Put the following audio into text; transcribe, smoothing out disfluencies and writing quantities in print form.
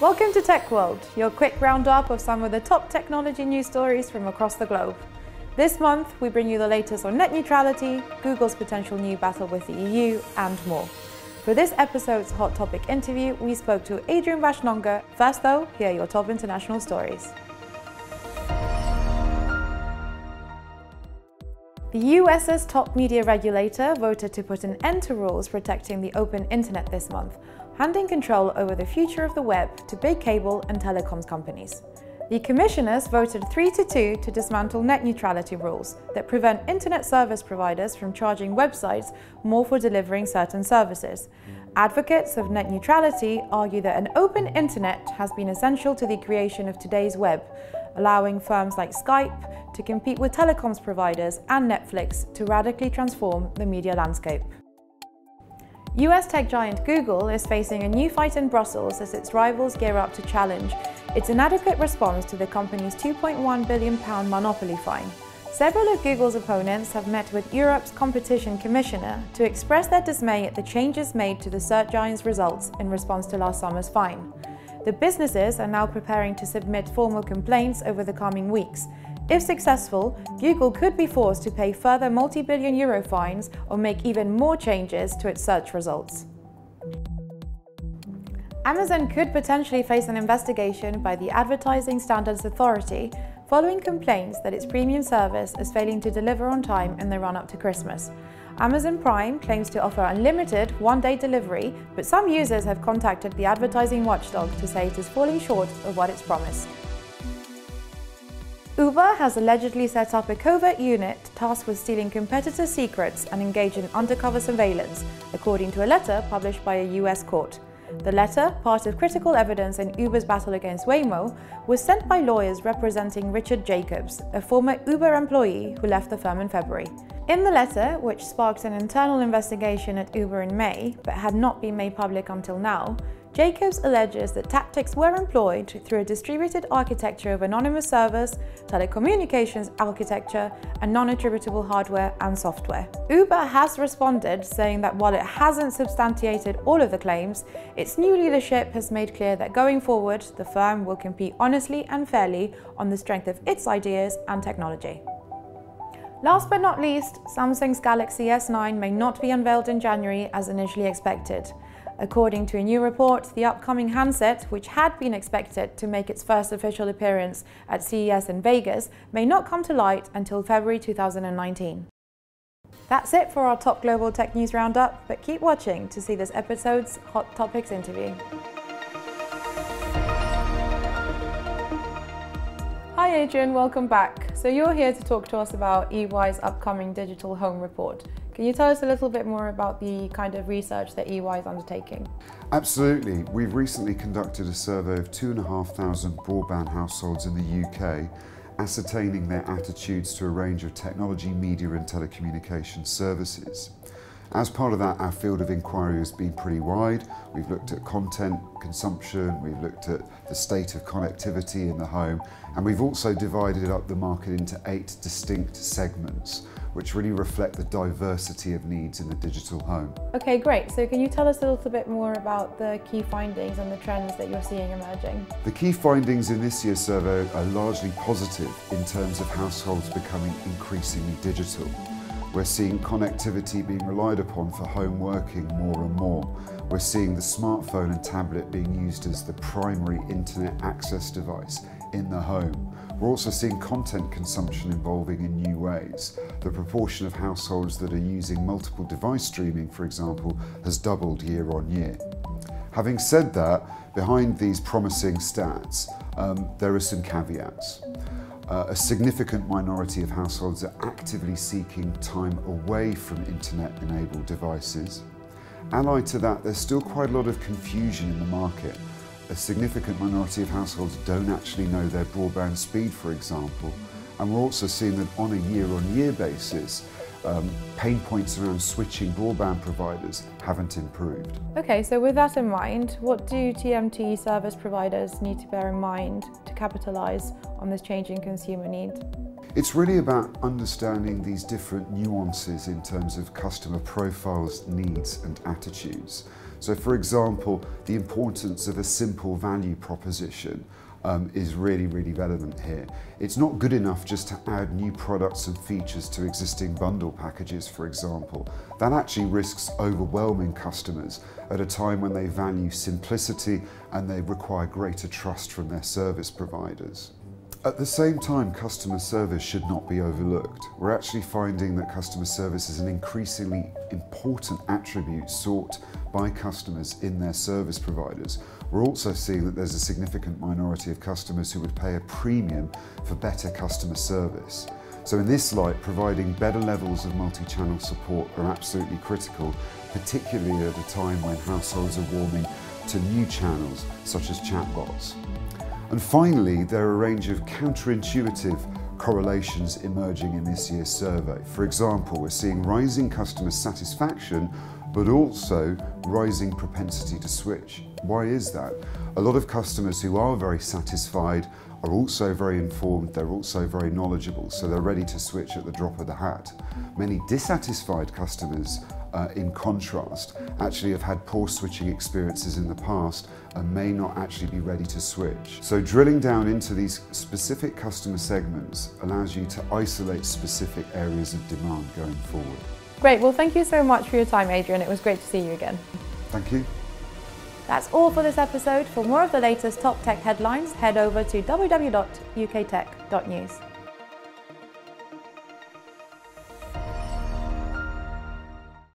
Welcome to Tech World, your quick roundup of some of the top technology news stories from across the globe. This month, we bring you the latest on net neutrality, Google's potential new battle with the EU, and more. For this episode's Hot Topic interview, we spoke to Adrian Baschnonga. First though, here are your top international stories. The US's top media regulator voted to put an end to rules protecting the open internet this month, handing control over the future of the web to big cable and telecoms companies. The commissioners voted 3-2 to dismantle net neutrality rules that prevent internet service providers from charging websites more for delivering certain services. Advocates of net neutrality argue that an open internet has been essential to the creation of today's web, allowing firms like Skype to compete with telecoms providers and Netflix to radically transform the media landscape. US tech giant Google is facing a new fight in Brussels as its rivals gear up to challenge its inadequate response to the company's £2.1 billion monopoly fine. Several of Google's opponents have met with Europe's Competition Commissioner to express their dismay at the changes made to the search giant's results in response to last summer's fine. The businesses are now preparing to submit formal complaints over the coming weeks. If successful, Google could be forced to pay further multi-billion euro fines or make even more changes to its search results. Amazon could potentially face an investigation by the Advertising Standards Authority following complaints that its premium service is failing to deliver on time in the run-up to Christmas. Amazon Prime claims to offer unlimited one-day delivery, but some users have contacted the advertising watchdog to say it is falling short of what it's promised. Uber has allegedly set up a covert unit tasked with stealing competitor secrets and engage in undercover surveillance, according to a letter published by a US court. The letter, part of critical evidence in Uber's battle against Waymo, was sent by lawyers representing Richard Jacobs, a former Uber employee who left the firm in February. In the letter, which sparked an internal investigation at Uber in May, but had not been made public until now, Jacobs alleges that tactics were employed through a distributed architecture of anonymous servers, telecommunications architecture, and non-attributable hardware and software. Uber has responded, saying that while it hasn't substantiated all of the claims, its new leadership has made clear that going forward, the firm will compete honestly and fairly on the strength of its ideas and technology. Last but not least, Samsung's Galaxy S9 may not be unveiled in January as initially expected. According to a new report, the upcoming handset, which had been expected to make its first official appearance at CES in Vegas, may not come to light until February 2019. That's it for our top global tech news roundup, but keep watching to see this episode's Hot Topics interview. Hi Adrian, welcome back. So you're here to talk to us about EY's upcoming Digital Home Report. Can you tell us a little bit more about the kind of research that EY is undertaking? Absolutely. We've recently conducted a survey of 2,500 broadband households in the UK, ascertaining their attitudes to a range of technology, media and telecommunication services. As part of that, our field of inquiry has been pretty wide. We've looked at content consumption, we've looked at the state of connectivity in the home, and we've also divided up the market into 8 distinct segments, which really reflect the diversity of needs in the digital home. Okay, great. So can you tell us a little bit more about the key findings and the trends that you're seeing emerging? The key findings in this year's survey are largely positive in terms of households becoming increasingly digital. We're seeing connectivity being relied upon for home working more and more. We're seeing the smartphone and tablet being used as the primary internet access device in the home. We're also seeing content consumption evolving in new ways. The proportion of households that are using multiple device streaming, for example, has doubled year on year. Having said that, behind these promising stats, there are some caveats. A significant minority of households are actively seeking time away from internet-enabled devices. Allied to that, there's still quite a lot of confusion in the market. A significant minority of households don't actually know their broadband speed, for example, and we're also seeing that on a year-on-year basis, pain points around switching broadband providers haven't improved. Okay, so with that in mind, what do TMT service providers need to bear in mind to capitalise on this changing consumer need? It's really about understanding these different nuances in terms of customer profiles, needs and attitudes. So for example, the importance of a simple value proposition is really relevant here. It's not good enough just to add new products and features to existing bundle packages, for example. That actually risks overwhelming customers at a time when they value simplicity and they require greater trust from their service providers. At the same time, customer service should not be overlooked. We're actually finding that customer service is an increasingly important attribute sought by customers in their service providers. We're also seeing that there's a significant minority of customers who would pay a premium for better customer service. So in this light, providing better levels of multi-channel support are absolutely critical, particularly at a time when households are warming to new channels such as chatbots. And finally, there are a range of counterintuitive correlations emerging in this year's survey. For example, we're seeing rising customer satisfaction, but also rising propensity to switch. Why is that? A lot of customers who are very satisfied are also very informed, they're also very knowledgeable, so they're ready to switch at the drop of the hat. Many dissatisfied customers, in contrast, actually have had poor switching experiences in the past and may not actually be ready to switch. So drilling down into these specific customer segments allows you to isolate specific areas of demand going forward. Great, well thank you so much for your time, Adrian. It was great to see you again. Thank you. That's all for this episode. For more of the latest top tech headlines, head over to www.uktech.news.